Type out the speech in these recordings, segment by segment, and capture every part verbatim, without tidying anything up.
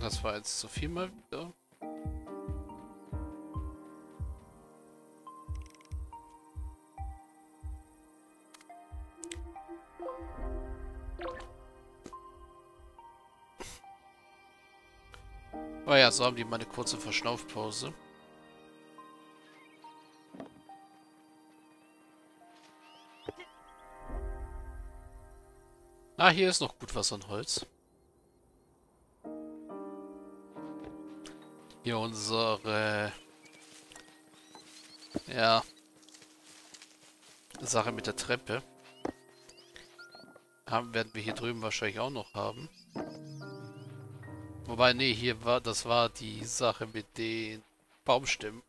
Und das war jetzt zu viel mal wieder. Oh ja, so haben die mal eine kurze Verschnaufpause. Ah, hier ist noch gut was an Holz. Hier unsere... Ja... Sache mit der Treppe. Haben, werden wir hier drüben wahrscheinlich auch noch haben. Wobei, nee, hier war, das war die Sache mit den Baumstämmen.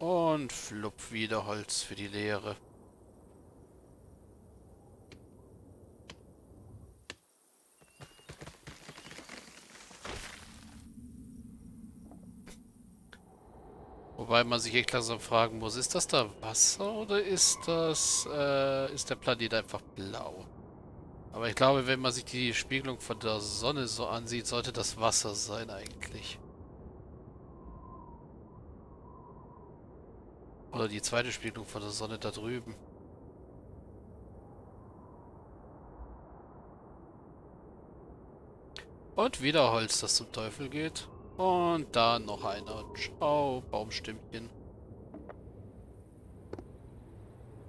Und flupp, wieder Holz für die Leere. Wobei man sich echt langsam fragen muss, ist das da Wasser oder ist das, äh, ist der Planet einfach blau? Aber ich glaube, wenn man sich die Spiegelung von der Sonne so ansieht, sollte das Wasser sein eigentlich. Oder die zweite Spiegelung von der Sonne da drüben. Und wieder Holz, das zum Teufel geht. Und da noch einer. Ciao, Baumstimmchen.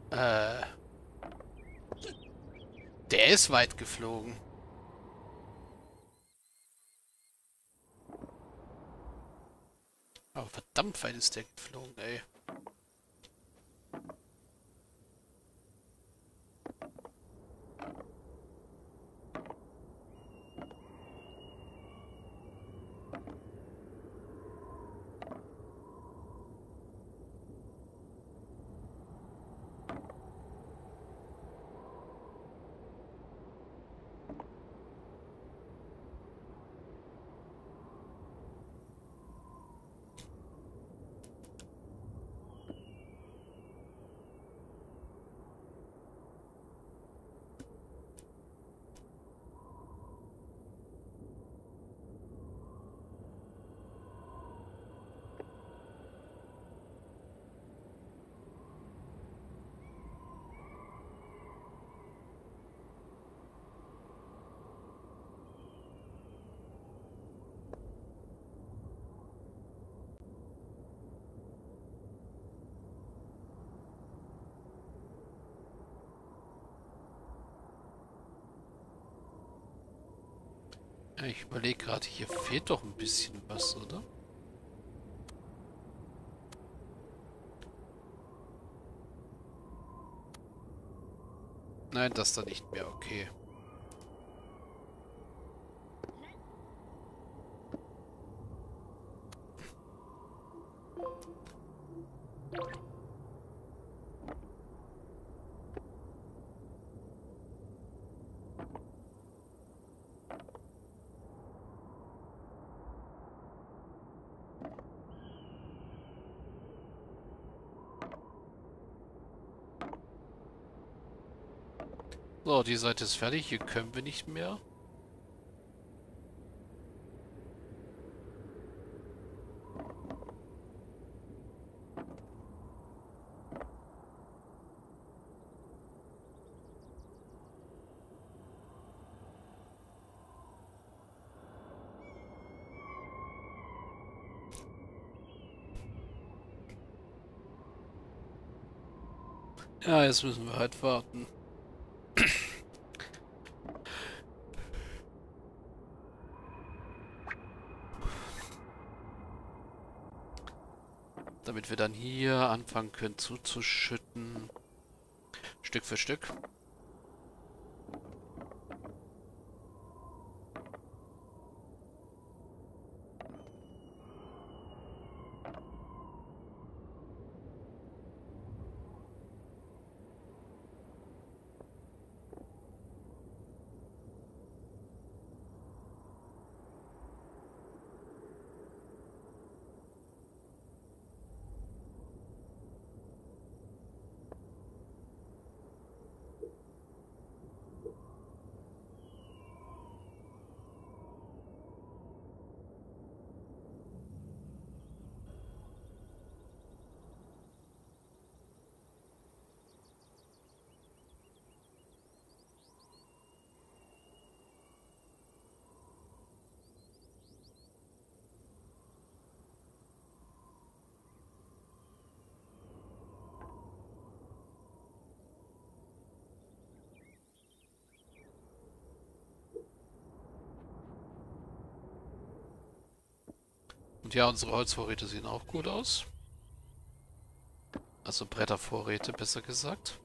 Äh. Der ist weit geflogen. Aber verdammt weit ist der geflogen, ey. Ich überlege gerade, hier fehlt doch ein bisschen was, oder? Nein, das da nicht mehr, okay. So, die Seite ist fertig. Hier können wir nicht mehr. Ja, jetzt müssen wir halt warten. Damit wir dann hier anfangen können zuzuschütten. Stück für Stück. Und ja, unsere Holzvorräte sehen auch gut aus. Also Brettervorräte, besser gesagt.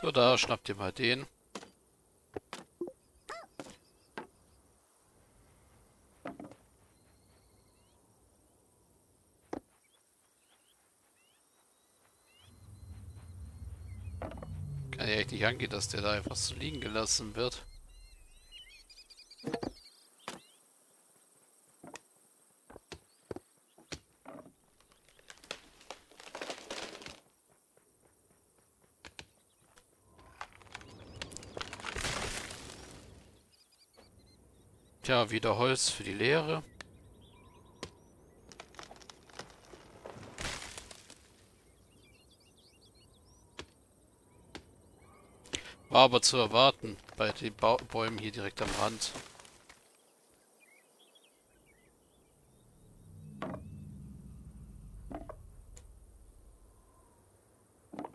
So, da schnappt ihr mal den. Kann ja echt nicht angehen, dass der da einfach so liegen gelassen wird. Tja, wieder Holz für die Lehre. War aber zu erwarten bei den ba Bäumen hier direkt am Rand.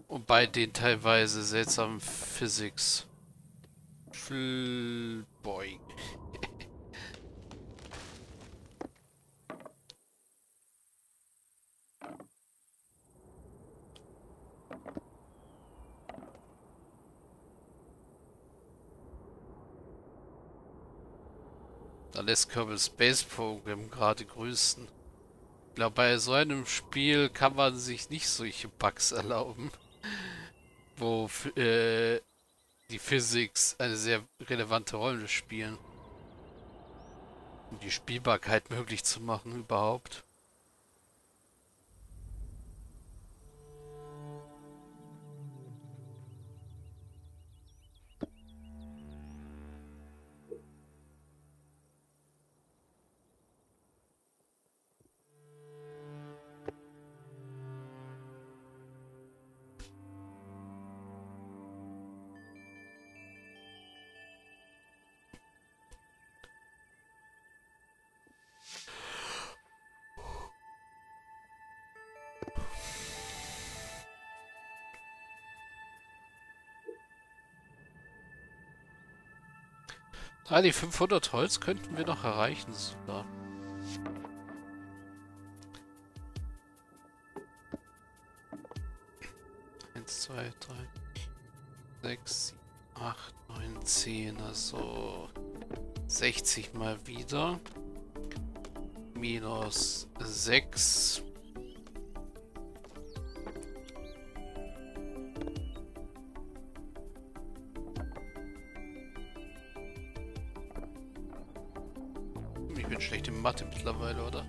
Und bei den teilweise seltsamen Physics. Boing. Da lässt Kerbal Space Program gerade grüßen. Ich glaube, bei so einem Spiel kann man sich nicht solche Bugs erlauben, wo äh, die Physics eine sehr relevante Rolle spielen, um die Spielbarkeit möglich zu machen überhaupt. Ah, die fünfhundert Holz könnten wir noch erreichen, sogar. eins, zwei, drei, sechs, sieben, acht, neun, zehn, also sechzig mal wieder. Minus sechs. Schlechte Mathe mittlerweile, oder?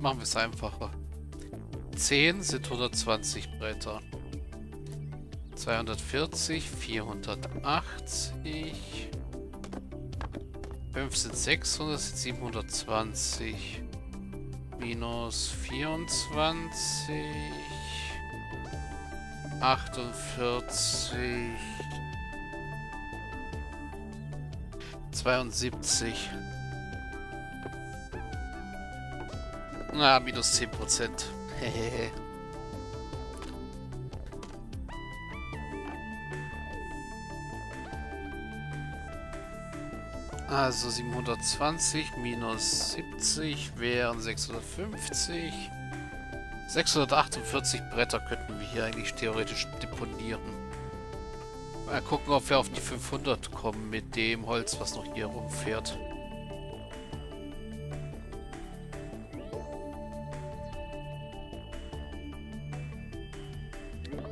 Machen wir es einfacher. zehn sind hundertzwanzig Bretter. zweihundertvierzig, vierhundertachtzig. fünf sind sechshundert, sind siebenhundertzwanzig. Minus vierundzwanzig. achtundvierzig. zweiundsiebzig. Na, minus zehn Prozent. Also siebenhundertzwanzig minus siebzig wären sechshundertfünfzig. sechshundertachtundvierzig Bretter könnten wir hier eigentlich theoretisch deponieren. Mal gucken, ob wir auf die fünfhundert kommen mit dem Holz, was noch hier rumfährt.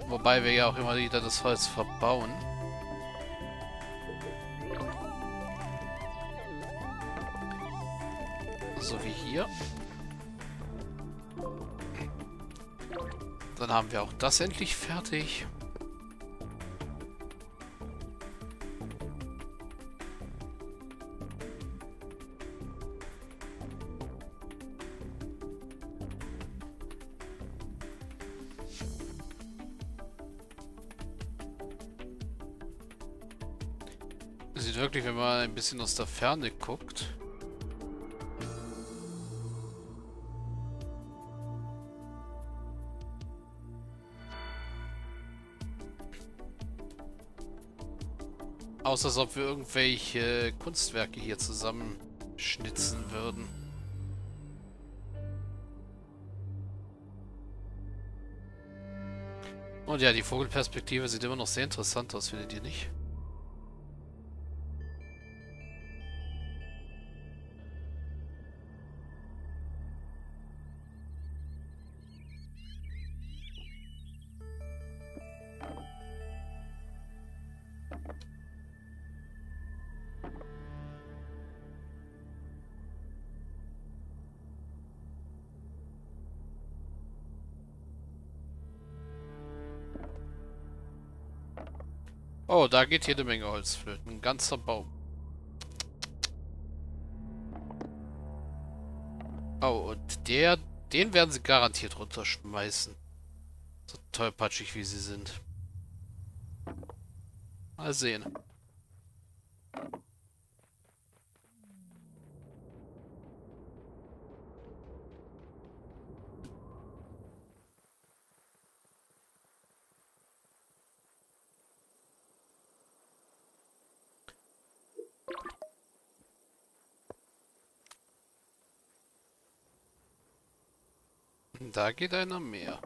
Wobei wir ja auch immer wieder das Holz verbauen. So wie hier. Dann haben wir auch das endlich fertig. Sieht wirklich, wenn man ein bisschen aus der Ferne guckt. Aus, als ob wir irgendwelche Kunstwerke hier zusammenschnitzen würden. Und ja, die Vogelperspektive sieht immer noch sehr interessant aus, findet ihr nicht? Oh, da geht jede Menge Holz flöten. Ein ganzer Baum. Oh, und der, den werden sie garantiert runterschmeißen. So tollpatschig, wie sie sind. Mal sehen. Da geht einer mehr.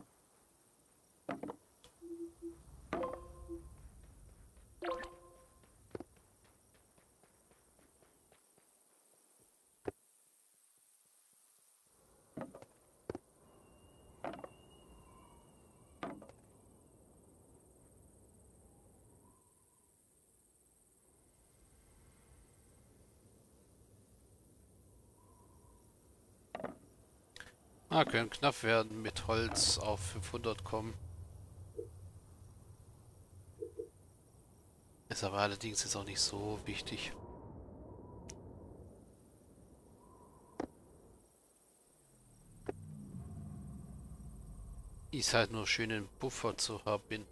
Ah, können knapp werden, mit Holz auf fünfhundert kommen. Ist aber allerdings jetzt auch nicht so wichtig. Ist halt nur schön, einen Puffer zu haben.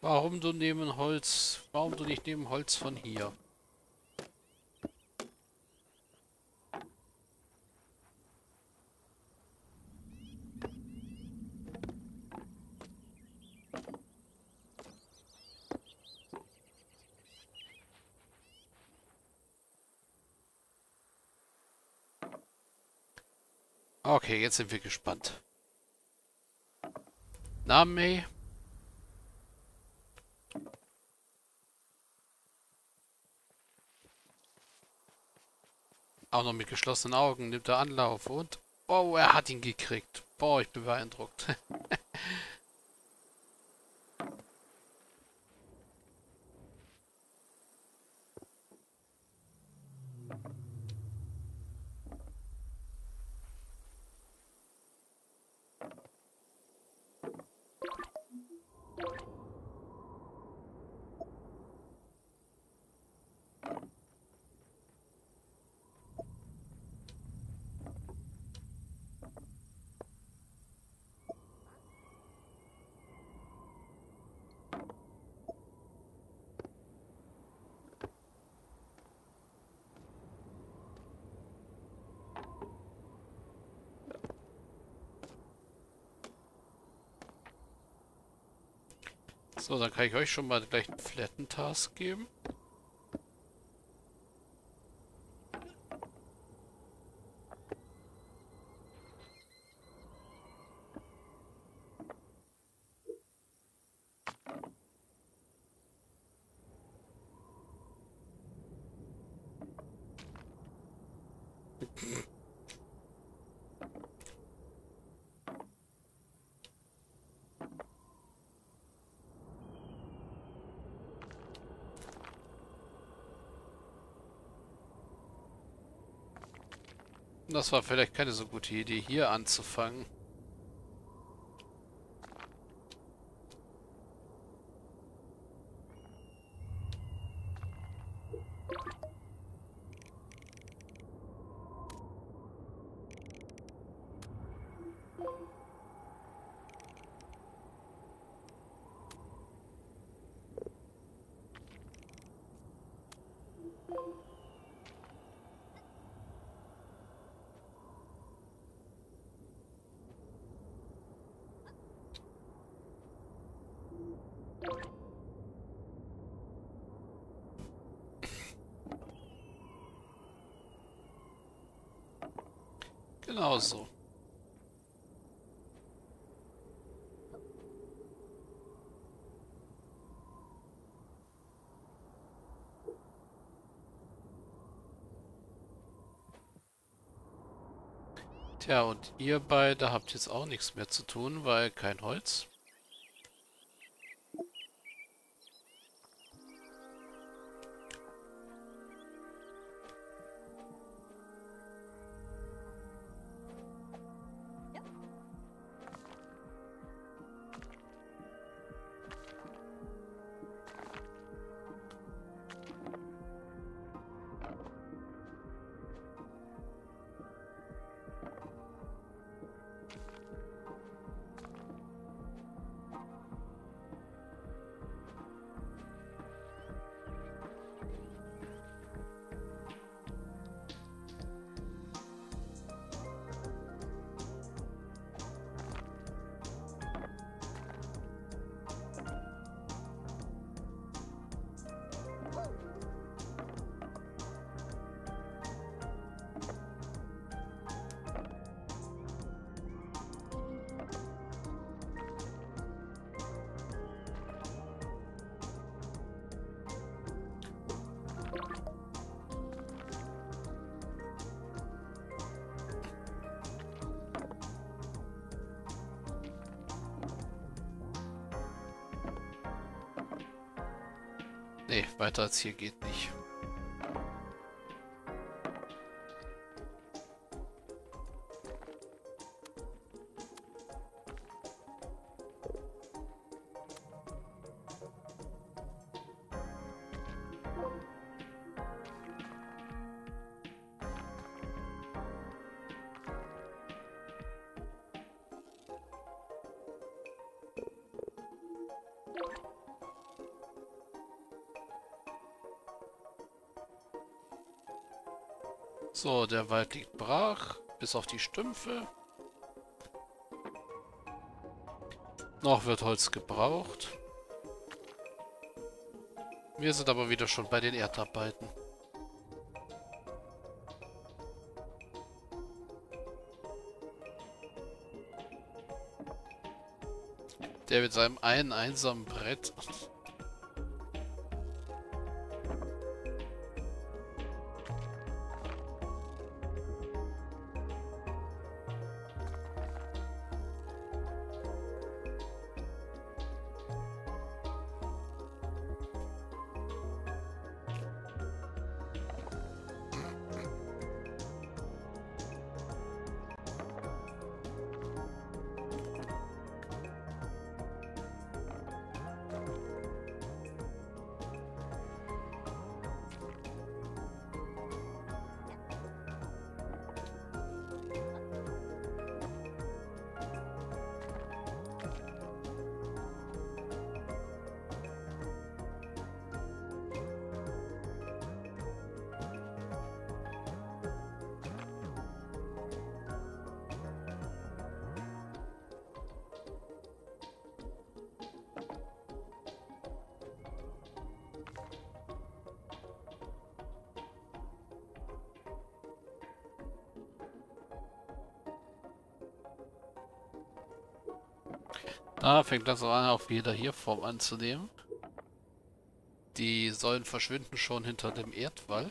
Warum du neben Holz, warum du nicht neben Holz von hier? Okay, jetzt sind wir gespannt. Name. Auch noch mit geschlossenen Augen nimmt er Anlauf und... Oh, er hat ihn gekriegt. Boah, ich bin beeindruckt. So, dann kann ich euch schon mal gleich einen Flatten-Task geben. Das war vielleicht keine so gute Idee, hier anzufangen. Genau so. Tja, und ihr beide habt jetzt auch nichts mehr zu tun, weil kein Holz. Nee, weiter als hier geht nicht. So, der Wald liegt brach, bis auf die Stümpfe. Noch wird Holz gebraucht. Wir sind aber wieder schon bei den Erdarbeiten. Der mit seinem einen einsamen Brett... Ah, fängt langsam an, auch wieder hier Form anzunehmen. Die Säulen verschwinden schon hinter dem Erdwall.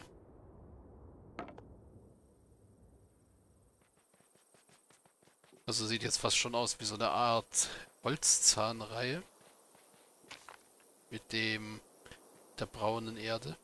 Also sieht jetzt fast schon aus wie so eine Art Holzzahnreihe mit dem der braunen Erde.